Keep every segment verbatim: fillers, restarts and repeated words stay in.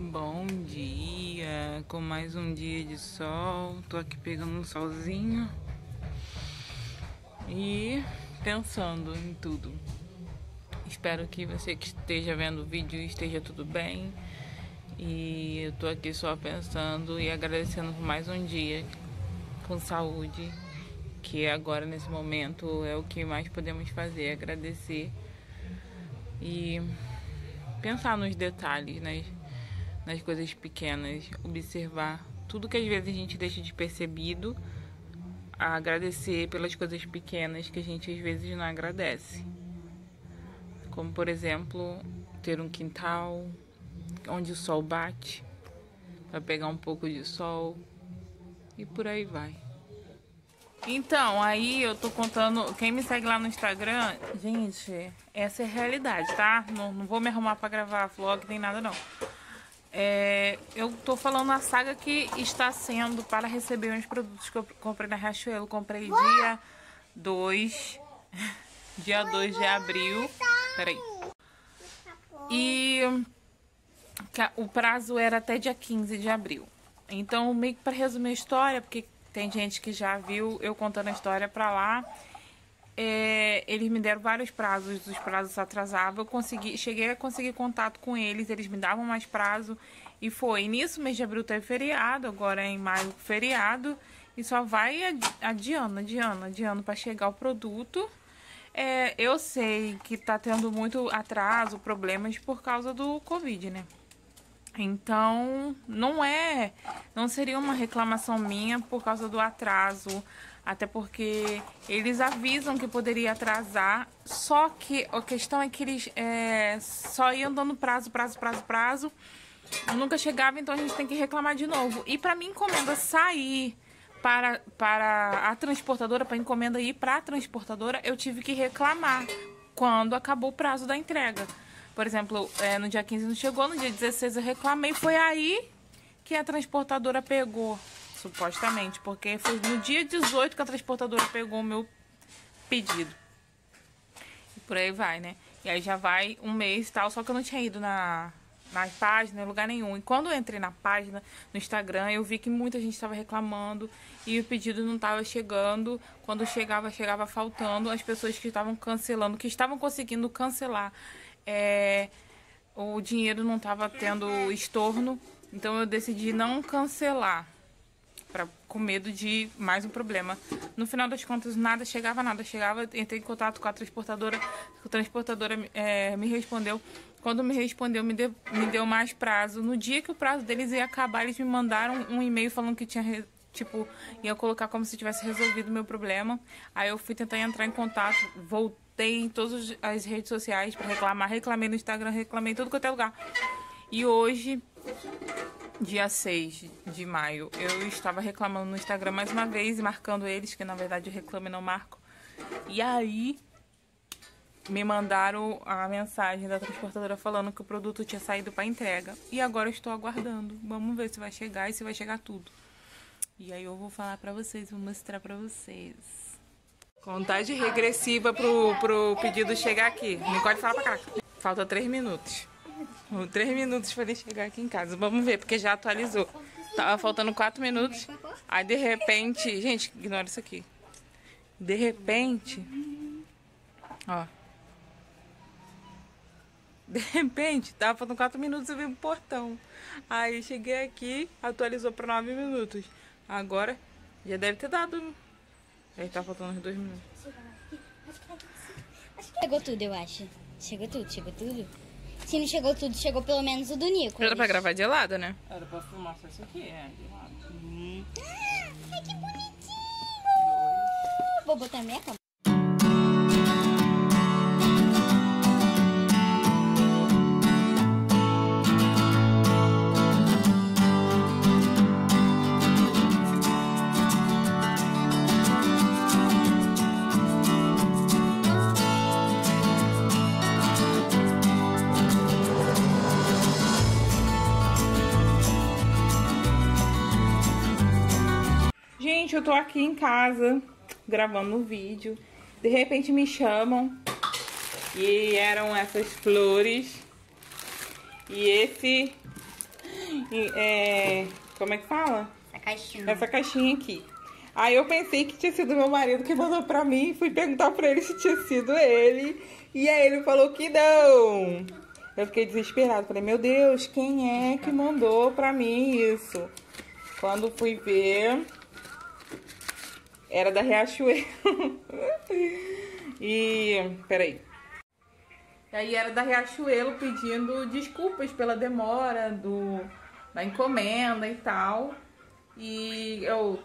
Bom dia, com mais um dia de sol. Tô aqui pegando um solzinho e pensando em tudo. Espero que você que esteja vendo o vídeo esteja tudo bem. E eu tô aqui só pensando e agradecendo por mais um dia com saúde, que agora nesse momento é o que mais podemos fazer, agradecer e pensar nos detalhes, né? Nas coisas pequenas, observar tudo que às vezes a gente deixa despercebido, agradecer pelas coisas pequenas que a gente às vezes não agradece, como por exemplo, ter um quintal onde o sol bate, para pegar um pouco de sol e por aí vai. Então, aí eu tô contando, quem me segue lá no Instagram, gente, essa é a realidade, tá? Não, não vou me arrumar pra gravar vlog, nem nada não. É, eu tô falando a saga que está sendo para receber uns produtos que eu comprei na Riachuelo. Comprei dia dois, dia dois de abril. Peraí. E o prazo era até dia quinze de abril. Então, meio que para resumir a história, porque tem gente que já viu eu contando a história pra lá. É, eles me deram vários prazos, os prazos atrasavam, eu consegui, cheguei a conseguir contato com eles, eles me davam mais prazo e foi. E nisso, mês de abril teve feriado, agora é em maio feriado e só vai adiando, adiando, adiando para chegar o produto. É, eu sei que tá tendo muito atraso, problemas por causa do Covid, né? Então, não é, não seria uma reclamação minha por causa do atraso, até porque eles avisam que poderia atrasar, só que a questão é que eles é, só iam dando prazo, prazo, prazo, prazo, nunca chegava, então a gente tem que reclamar de novo. E para minha encomenda sair para, para a transportadora, para a encomenda ir para a transportadora, eu tive que reclamar quando acabou o prazo da entrega. Por exemplo, é, no dia quinze não chegou, no dia dezesseis eu reclamei. Foi aí que a transportadora pegou, supostamente. Porque foi no dia dezoito que a transportadora pegou o meu pedido. E por aí vai, né? E aí já vai um mês e tal, só que eu não tinha ido na, na página, em lugar nenhum. E quando eu entrei na página, no Instagram, eu vi que muita gente estava reclamando e o pedido não estava chegando. Quando chegava, chegava faltando. As pessoas que estavam cancelando, que estavam conseguindo cancelar... É, o dinheiro não estava tendo estorno, então eu decidi não cancelar, pra, com medo de mais um problema. No final das contas, nada chegava, nada chegava. Entrei em contato com a transportadora, a transportadora é, me respondeu. Quando me respondeu, me deu, me deu mais prazo. No dia que o prazo deles ia acabar, eles me mandaram um e-mail falando que tinha, tipo, ia colocar como se tivesse resolvido o meu problema. Aí eu fui tentar entrar em contato, voltei. Tem em todas as redes sociais para reclamar. Reclamei no Instagram, reclamei em tudo quanto é lugar. E hoje, dia seis de maio, eu estava reclamando no Instagram mais uma vez, marcando eles, que na verdade eu reclamo e não marco. E aí, me mandaram a mensagem da transportadora falando que o produto tinha saído para entrega. E agora eu estou aguardando. Vamos ver se vai chegar e se vai chegar tudo. E aí eu vou falar para vocês, vou mostrar para vocês. Contagem regressiva pro, pro pedido chegar aqui. Nicole, fala pra cá. Falta três minutos. três minutos pra ele chegar aqui em casa. Vamos ver, porque já atualizou. Tava faltando quatro minutos. Aí, de repente... Gente, ignora isso aqui. De repente... Ó. De repente, tava faltando quatro minutos e veio um portão. Aí, cheguei aqui, atualizou pra nove minutos. Agora, já deve ter dado... Aí tá faltando uns dois minutos. Chegou tudo, eu acho. Chegou tudo, chegou tudo. Se não chegou tudo, chegou pelo menos o do Nico. Era pra gravar de lado, né? Era pra filmar só isso aqui, é, de lado. Hum. Ah, ai, que bonitinho! Vou botar minha cama. Eu tô aqui em casa gravando um vídeo, de repente me chamam e eram essas flores e esse é, como é que fala? Essa caixinha. Essa caixinha aqui. Aí eu pensei que tinha sido meu marido que mandou pra mim. Fui perguntar pra ele se tinha sido ele. E aí ele falou que não. Eu fiquei desesperada. Falei, meu Deus, quem é que mandou pra mim isso? Quando fui ver, era da Riachuelo. E... peraí. E aí era da Riachuelo pedindo desculpas pela demora do, da encomenda e tal. E eu...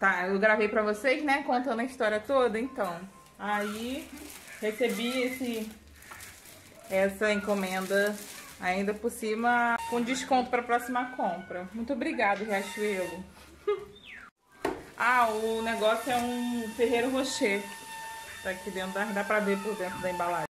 tá, eu gravei pra vocês, né, contando a história toda, então. Aí, recebi esse, essa encomenda ainda por cima, com desconto pra próxima compra. Muito obrigado, Riachuelo. Ah, o negócio é um Ferrero Rocher. Tá aqui dentro, dá pra ver por dentro da embalagem.